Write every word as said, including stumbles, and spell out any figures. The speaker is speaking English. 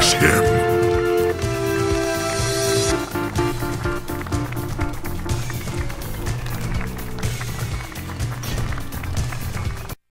Finish him!